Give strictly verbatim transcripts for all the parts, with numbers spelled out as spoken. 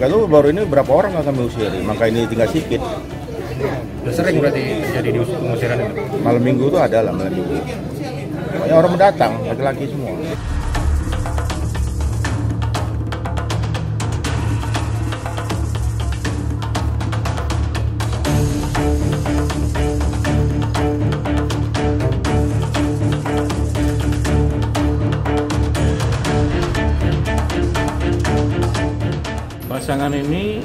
Maka itu baru ini berapa orang akan diusir, maka ini tinggal sikit. Sudah sering berarti terjadi di pengusiran itu? Malam minggu itu ada lah, malam minggu. Banyak orang mendatang, laki-laki semua. Pasangan ini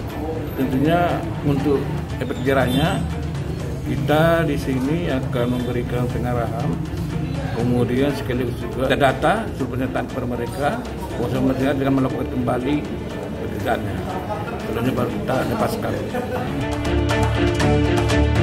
tentunya untuk efek jerahnya kita di sini akan memberikan pengarahan, kemudian sekaligus juga ada data pernyataan per mereka, proses mereka dengan melakukan kembali pekerjaannya, selanjutnya baru kita lepaskan.